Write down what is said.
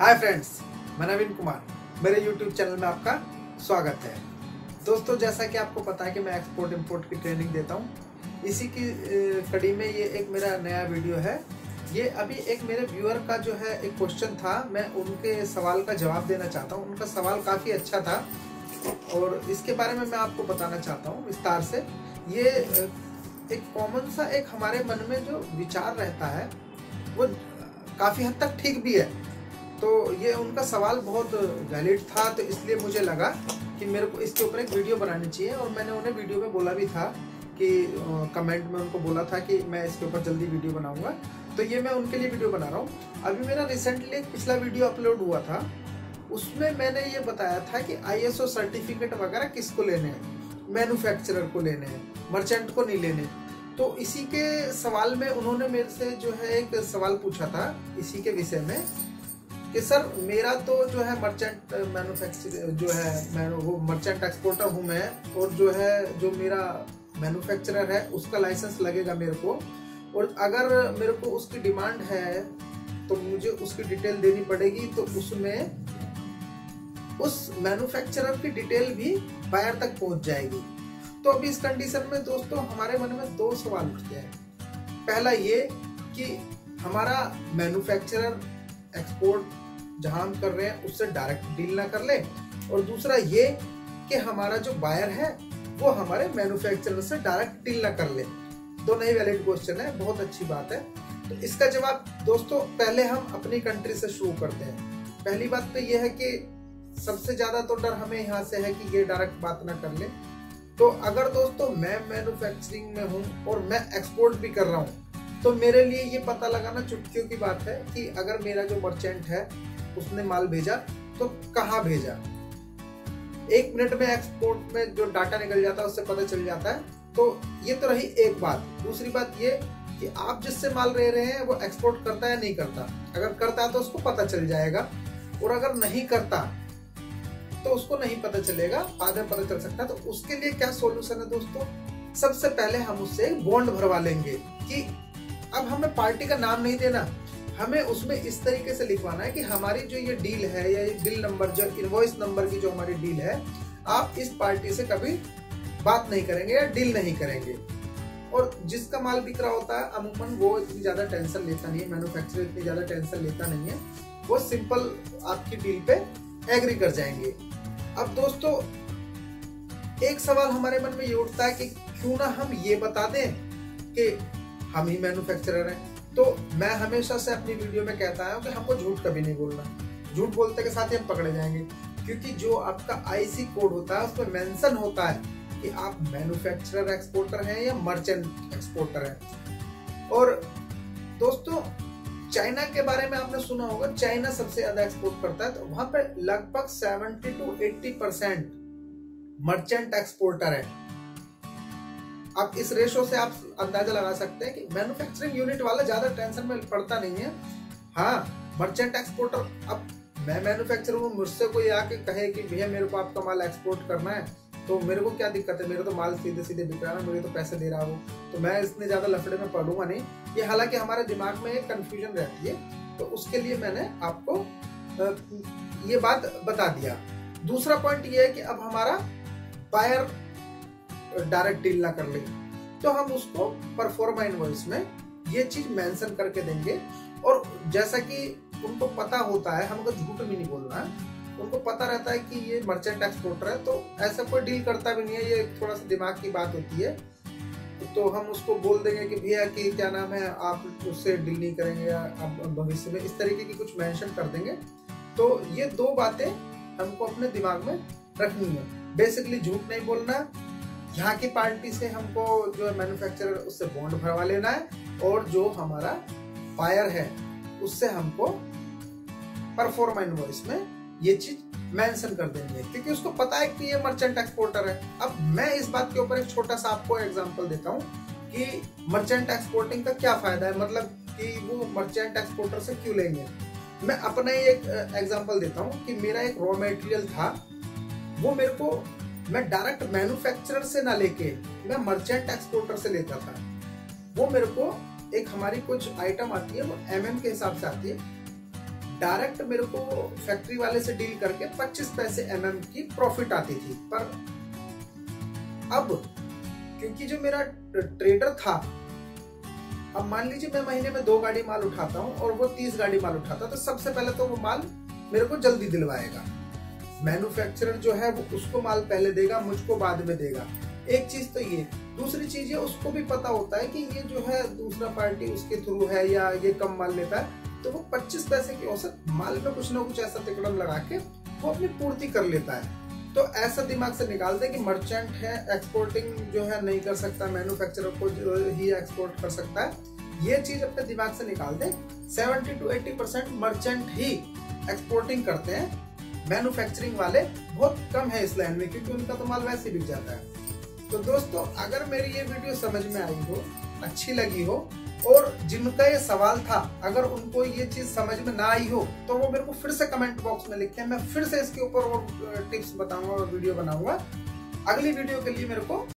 Hi friends, मैं नवीन कुमार, मेरे YouTube channel में आपका स्वागत है। दोस्तों, जैसा कि आपको पता है कि मैं एक्सपोर्ट इंपोर्ट की ट्रेनिंग देता हूं, इसी की कड़ी में ये एक मेरा नया वीडियो है। ये अभी एक मेरे व्यूअर का जो है एक क्वेश्चन था, मैं उनके सवाल का जवाब देना चाहता हूं। उनका सवाल काफ़ी अच्छा था और इसके बारे में मैं आपको बताना चाहता हूँ विस्तार से। ये एक कॉमन सा एक हमारे मन में जो विचार रहता है वो काफ़ी हद तक ठीक भी है। तो ये उनका सवाल बहुत वैलिड था, तो इसलिए मुझे लगा कि मेरे को इसके ऊपर एक वीडियो बनानी चाहिए। और मैंने उन्हें वीडियो में बोला भी था कि कमेंट में उनको बोला था कि मैं इसके ऊपर जल्दी वीडियो बनाऊंगा, तो ये मैं उनके लिए वीडियो बना रहा हूँ। अभी मेरा रिसेंटली पिछला वीडियो अपलोड हुआ था, उसमें मैंने ये बताया था कि ISO सर्टिफिकेट वगैरह किसको लेने हैं, मैन्युफैक्चरर को लेने हैं, मर्चेंट को नहीं लेने। तो इसी के सवाल में उन्होंने मेरे से जो है एक सवाल पूछा था इसी के विषय में कि सर, मेरा तो जो है मर्चेंट मैन्युफैक्चर जो है मैं वो मर्चेंट एक्सपोर्टर हूँ मैं, और जो है जो मेरा मैन्युफैक्चरर है उसका लाइसेंस लगेगा मेरे को, और अगर मेरे को उसकी डिमांड है तो मुझे उसकी डिटेल देनी पड़ेगी। तो उसमें उस मैन्युफैक्चरर की डिटेल भी बायर तक पहुंच जाएगी। तो अभी इस कंडीशन में दोस्तों हमारे मन में दो सवाल उठते हैं। पहला ये कि हमारा मैन्युफैक्चरर एक्सपोर्ट जहां हम कर रहे हैं उससे डायरेक्ट डील ना कर ले, और दूसरा ये कि हमारा जो बायर है वो हमारे मैन्युफैक्चरर से डायरेक्ट डील ना कर ले। दोनों ही वैलिड क्वेश्चन है, बहुत अच्छी बात है। तो इसका जवाब दोस्तों पहले हम अपनी कंट्री से शुरू करते हैं। पहली बात तो ये है कि सबसे ज्यादा तो डर हमें यहाँ से है कि ये डायरेक्ट बात ना कर ले। तो अगर दोस्तों मैं मैन्युफैक्चरिंग में हूँ और मैं एक्सपोर्ट भी कर रहा हूँ, तो मेरे लिए ये पता लगाना चुटकियों की बात है कि अगर मेरा जो मर्चेंट है उसने माल भेजा तो कहाँ भेजा। एक मिनट में एक्सपोर्ट में जो डाटा निकल जाता है उससे पता चल जाता है। तो ये तो रही एक बात। दूसरी बात ये कि आप जिससे माल ले रहे हैं वो एक्सपोर्ट करता है या नहीं करता। अगर करता है तो उसको पता चल जाएगा, और अगर नहीं करता तो उसको नहीं पता चलेगा, बाद में पता चल सकता है। तो उसके लिए क्या सॉल्यूशन है दोस्तों, सबसे पहले हम उससे एक बॉन्ड भरवा लेंगे कि अब हमें पार्टी का नाम नहीं देना, हमें उसमें इस तरीके से लिखवाना है कि हमारी जो ये डील है या ये बिल नंबर जो इनवॉइस नंबर की जो हमारी डील है, आप इस पार्टी से कभी बात नहीं करेंगे या डील नहीं करेंगे। और जिसका माल बिक रहा होता है अमूमन वो इतनी ज्यादा टेंशन लेता नहीं है, मैन्युफैक्चरर इतनी ज्यादा टेंशन लेता नहीं है, वो सिंपल आपकी डील पे एग्री कर जाएंगे। अब दोस्तों एक सवाल हमारे मन में ये उठता है कि क्यों ना हम ये बता दें कि हम ही मैन्युफैक्चरर हैं। तो मैं हमेशा से अपनी वीडियो में कहता हूं कि हमको झूठ कभी नहीं बोलना, झूठ बोलते के साथ ही हम पकड़े जाएंगे, क्योंकि जो आपका IC कोड होता है उसमें मेंशन होता है कि आप मैन्युफैक्चरर एक्सपोर्टर हैं या मर्चेंट एक्सपोर्टर हैं। और दोस्तों चाइना के बारे में आपने सुना होगा, चाइना सबसे ज्यादा एक्सपोर्ट करता है, तो वहां पे लगभग 70 to 80% मर्चेंट एक्सपोर्टर है। अब इस रेशो से आप अंदाजा लगा सकते हैं कि मैन्युफैक्चरिंग यूनिट वाला ज्यादा टेंशन में पड़ता नहीं है। हाँ, मर्चेंट एक्सपोर्टर, अब मैं मैन्युफैक्चरर हूँ, मुझसे कोई आके कहे कि भैया मेरे को आपका माल एक्सपोर्ट करना है, तो मेरे को क्या दिक्कत है, मेरे तो माल सीधे सीधे बिक रहा है, मुझे तो पैसे दे रहा हूँ, तो मैं इतने ज्यादा लफड़े में पड़ूंगा नहीं। ये हालांकि हमारे दिमाग में एक कंफ्यूजन रहती है, तो उसके लिए मैंने आपको ये बात बता दिया। दूसरा पॉइंट ये है कि अब हमारा बायर डायरेक्ट डील ना कर ले, तो हम उसको परफॉर्मा इनवॉइस में ये चीज मेंशन करके देंगे। और जैसा कि उनको पता होता है, हमको झूठ भी नहीं बोलना, उनको पता रहता है कि ये मर्चेंट एक्सपोर्टर है, तो ऐसा कोई डील करता भी नहीं है। ये थोड़ा सा दिमाग की बात होती है। तो हम उसको बोल देंगे कि भैया कि क्या नाम है, आप उससे डील नहीं करेंगे या आप भविष्य में, इस तरीके की कुछ मेंशन कर देंगे। तो ये दो बातें हमको अपने दिमाग में रखनी है, बेसिकली झूठ नहीं बोलना, यहाँ की पार्टी से हमको जो है मैन्युफैक्चरर उससे बॉन्ड भरवा लेना है, और जो हमारा बायर है उससे हमको परफॉर्मा इनवॉइस में ये चीज मेंशन कर देंगे, क्योंकि उसको पता है कि ये मर्चेंट एक्सपोर्टर है। अब मैं इस बात के ऊपर एक छोटा सा आपको एग्जांपल देता हूँ कि मर्चेंट एक्सपोर्टिंग का क्या फायदा है, मतलब कि वो मर्चेंट एक्सपोर्टर से क्यों लेंगे। मैं अपना ही एक एग्जांपल देता हूँ कि मेरा एक रॉ मटेरियल था, वो मेरे को मैं डायरेक्ट मैन्युफैक्चरर से ना लेके मैं मर्चेंट एक्सपोर्टर से लेता था। वो मेरे को एक हमारी कुछ आइटम आती है, वो MM के हिसाब से आती है, डायरेक्ट मेरे को फैक्ट्री वाले से डील करके 25 पैसे mm की प्रॉफिट आती थी। पर अब क्योंकि जो मेरा ट्रेडर था, अब मान लीजिए मैं महीने में 2 गाड़ी माल उठाता हूँ और वो 30 गाड़ी माल उठाता, तो सबसे पहले तो वो माल मेरे को जल्दी दिलवाएगा। मैन्युफैक्चरर जो है वो उसको माल पहले देगा, मुझको बाद में देगा। एक चीज तो ये। दूसरी चीज ये, उसको भी पता होता है कि ये जो है दूसरा पार्टी उसके थ्रू है या ये कम माल लेता है, तो वो 25 पैसे की औसत माल में कुछ ना कुछ ऐसा तिकड़म लगा के वो अपनी पूर्ति कर लेता है। तो ऐसा दिमाग से निकाल दे कि मर्चेंट है, एक्सपोर्टिंग जो है नहीं कर सकता, मैन्युफैक्चरर को जो ही एक्सपोर्ट कर सकता है। ये चीज अपने दिमाग से निकाल दे। 70 to 80% मर्चेंट ही एक्सपोर्टिंग करते हैं, मैन्युफैक्चरिंग वाले बहुत कम है इस लाइन में, क्योंकि उनका तो माल वैसे बिक जाता है। तो दोस्तों, अगर मेरी ये वीडियो समझ में आई हो, अच्छी लगी हो, और जिनका ये सवाल था अगर उनको ये चीज समझ में ना आई हो तो वो मेरे को फिर से कमेंट बॉक्स में लिखते हैं, मैं फिर से इसके ऊपर और टिप्स बताऊंगा और वीडियो बनाऊंगा। अगली वीडियो के लिए मेरे को